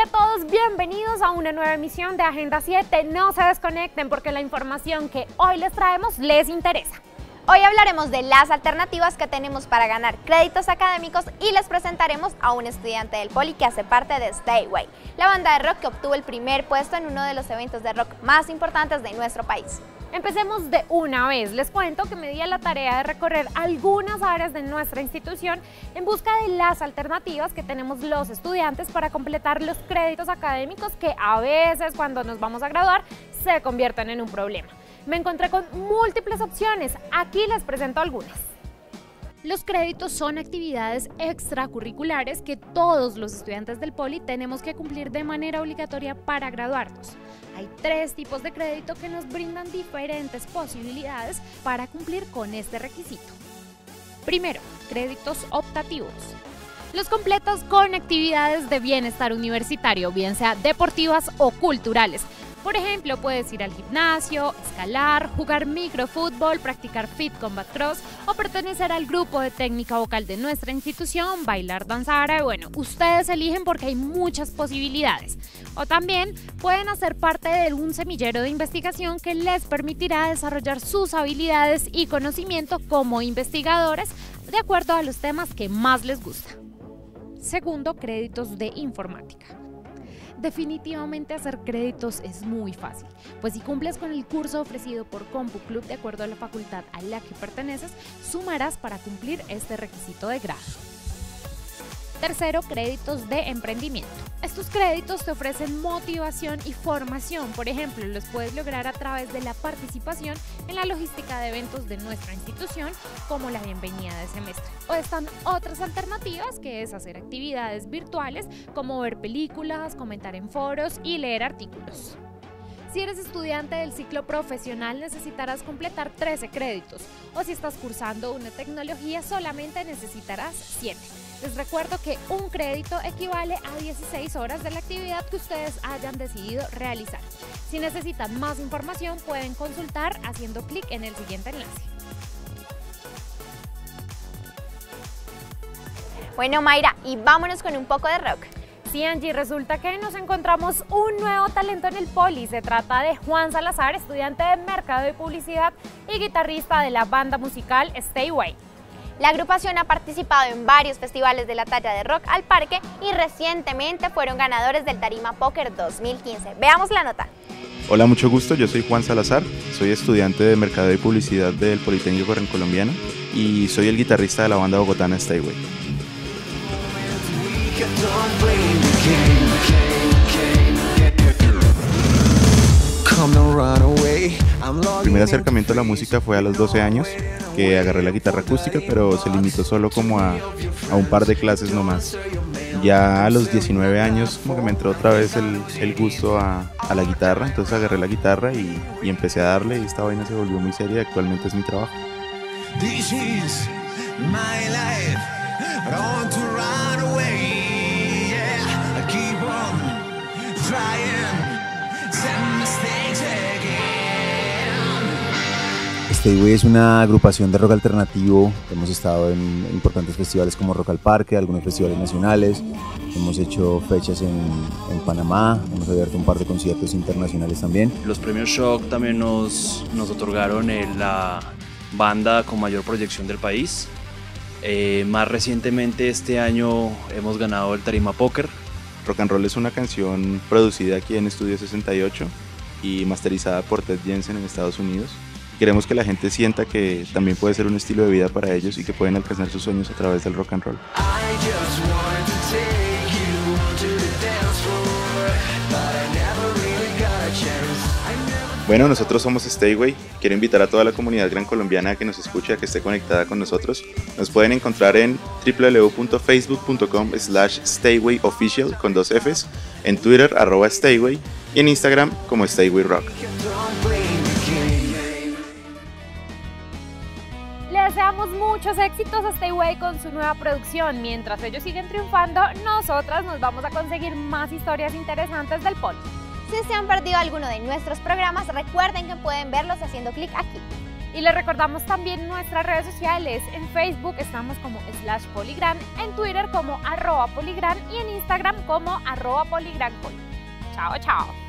Hola a todos, bienvenidos a una nueva emisión de Agenda 7. No se desconecten porque la información que hoy les traemos les interesa. Hoy hablaremos de las alternativas que tenemos para ganar créditos académicos y les presentaremos a un estudiante del Poli que hace parte de Stayway, la banda de rock que obtuvo el primer puesto en uno de los eventos de rock más importantes de nuestro país. Empecemos de una vez. Les cuento que me di a la tarea de recorrer algunas áreas de nuestra institución en busca de las alternativas que tenemos los estudiantes para completar los créditos académicos que a veces cuando nos vamos a graduar se convierten en un problema. Me encontré con múltiples opciones, aquí les presento algunas. Los créditos son actividades extracurriculares que todos los estudiantes del Poli tenemos que cumplir de manera obligatoria para graduarnos. Hay tres tipos de crédito que nos brindan diferentes posibilidades para cumplir con este requisito. Primero, créditos optativos. Los completas con actividades de bienestar universitario, bien sea deportivas o culturales. Por ejemplo, puedes ir al gimnasio, escalar, jugar microfútbol, practicar Fit Combat Cross o pertenecer al grupo de técnica vocal de nuestra institución, bailar danza árabe. Bueno, ustedes eligen porque hay muchas posibilidades. O también pueden hacer parte de un semillero de investigación que les permitirá desarrollar sus habilidades y conocimiento como investigadores de acuerdo a los temas que más les gustan. Segundo, créditos de informática. Definitivamente hacer créditos es muy fácil, pues si cumples con el curso ofrecido por CompuClub de acuerdo a la facultad a la que perteneces, sumarás para cumplir este requisito de grado. Tercero, créditos de emprendimiento. Estos créditos te ofrecen motivación y formación, por ejemplo, los puedes lograr a través de la participación en la logística de eventos de nuestra institución, como la bienvenida de semestre. O están otras alternativas que es hacer actividades virtuales, como ver películas, comentar en foros y leer artículos. Si eres estudiante del ciclo profesional necesitarás completar 13 créditos o si estás cursando una tecnología solamente necesitarás 7. Les recuerdo que un crédito equivale a 16 horas de la actividad que ustedes hayan decidido realizar. Si necesitan más información pueden consultar haciendo clic en el siguiente enlace. Bueno, Mayra, y vámonos con un poco de rock. Sí, Angie, resulta que nos encontramos un nuevo talento en el Poli. Se trata de Juan Salazar, estudiante de Mercadeo y Publicidad y guitarrista de la banda musical Stayway. La agrupación ha participado en varios festivales de la talla de Rock al Parque y recientemente fueron ganadores del Tarima Póker 2015. Veamos la nota. Hola, mucho gusto, yo soy Juan Salazar, soy estudiante de Mercadeo y Publicidad del Politécnico Grancolombiano y soy el guitarrista de la banda bogotana Stayway. El primer acercamiento a la música fue a los 12 años, que agarré la guitarra acústica, pero se limitó solo como a un par de clases nomás. Ya a los 19 años como que me entró otra vez el gusto a la guitarra, entonces agarré la guitarra y empecé a darle y esta vaina se volvió muy seria y actualmente es mi trabajo. This is my life. I want to run away. Stayway es una agrupación de rock alternativo, hemos estado en importantes festivales como Rock al Parque, algunos festivales nacionales, hemos hecho fechas en Panamá, hemos abierto un par de conciertos internacionales también. Los premios Shock también nos otorgaron la banda con mayor proyección del país. Más recientemente este año hemos ganado el Tarima Póker. Rock and Roll es una canción producida aquí en Estudio 68 y masterizada por Ted Jensen en Estados Unidos. Queremos que la gente sienta que también puede ser un estilo de vida para ellos y que pueden alcanzar sus sueños a través del rock and roll. Bueno, nosotros somos Stayway. Quiero invitar a toda la comunidad grancolombiana a que nos escuche, a que esté conectada con nosotros. Nos pueden encontrar en www.facebook.com/StaywayOfficial con 2 Fs, en Twitter @Stayway y en Instagram como Stayway Rock. Les deseamos muchos éxitos a Stayway con su nueva producción. Mientras ellos siguen triunfando, nosotras nos vamos a conseguir más historias interesantes del Poli. Si se han perdido alguno de nuestros programas, recuerden que pueden verlos haciendo clic aquí. Y les recordamos también nuestras redes sociales. En Facebook estamos como /Poligran, en Twitter como @Poligran y en Instagram como @PoligranCol. Chao, chao.